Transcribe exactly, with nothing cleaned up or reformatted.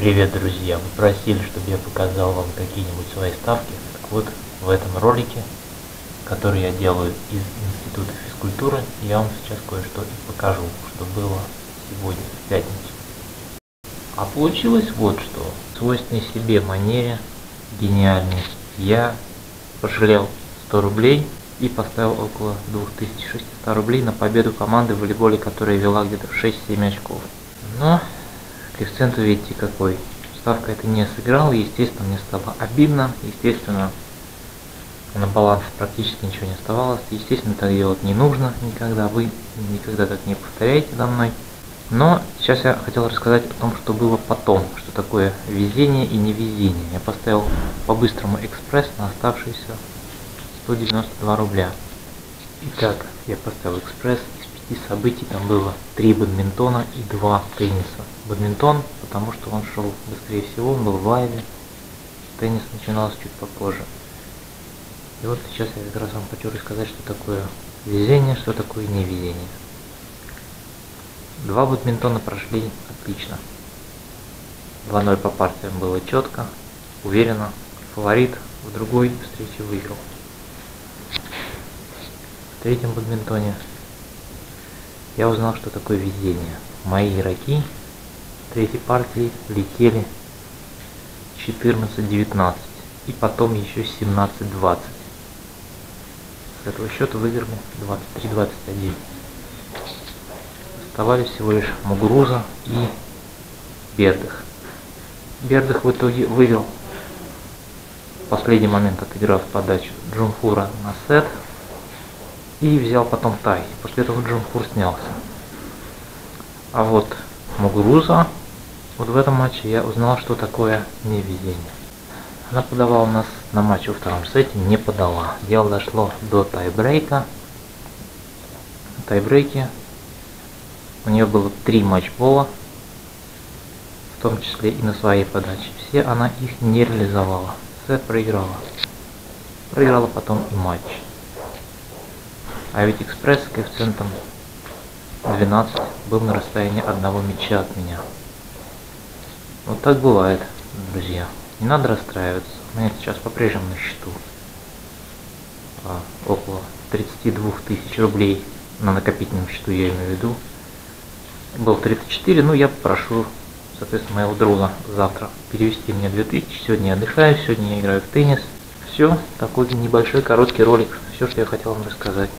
Привет, друзья! Вы просили, чтобы я показал вам какие-нибудь свои ставки. Так вот, в этом ролике, который я делаю из Института физкультуры, я вам сейчас кое-что и покажу, что было сегодня, в пятницу. А получилось вот что. В свойственной себе манере, гениальной, я пожалел сто рублей и поставил около две тысячи шестьсот рублей на победу команды в волейболе, которая вела где-то в шесть-семь очков. Но коэффициент, видите, какой. Ставка это не сыграла, естественно, мне стало обидно, естественно, на баланс практически ничего не оставалось, естественно, так делать не нужно никогда, вы никогда так не повторяете за мной. Но сейчас я хотел рассказать о том, что было потом, что такое везение и невезение. Я поставил по-быстрому экспресс на оставшиеся сто девяносто два рубля. Итак, я поставил экспресс. Из событий там было три бадминтона и два тенниса. Бадминтон, потому что он шел быстрее всего, он был в лайве. Теннис начинался чуть попозже. И вот сейчас я как раз вам хочу рассказать, что такое везение, что такое невезение. Два бадминтона прошли отлично. два ноль по партиям было четко, уверенно. Фаворит в другой встрече выиграл. В третьем бадминтоне я узнал, что такое везение. Мои игроки в третьей партии летели четырнадцать-девятнадцать и потом еще семнадцать-двадцать. С этого счета выиграли двадцать три двадцать один. Оставались всего лишь Мугруза и Бердых. Бердых в итоге вывел в последний момент, отыграв подачу Джун Хура на сет. И взял потом тай. После этого Джон Хур снялся. А вот Мугруза, вот в этом матче я узнал, что такое невезение. Она подавала нас на матч во втором сете, не подала. Дело дошло до тайбрейка. В тайбрейке у нее было три матчбола, в том числе и на своей подаче. Все она их не реализовала. Сет проиграла. Проиграла потом и матч. А ведь экспресс с коэффициентом двенадцать был на расстоянии одного мяча от меня. Вот так бывает, друзья. Не надо расстраиваться. У меня сейчас по-прежнему на счету а, около тридцати двух тысяч рублей. На накопительном счету, я имею в виду. Был тридцать четыре, но я попрошу, соответственно, моего друга завтра перевести мне две тысячи. Сегодня я отдыхаю, сегодня я играю в теннис. Все, такой небольшой короткий ролик. Все, что я хотел вам рассказать.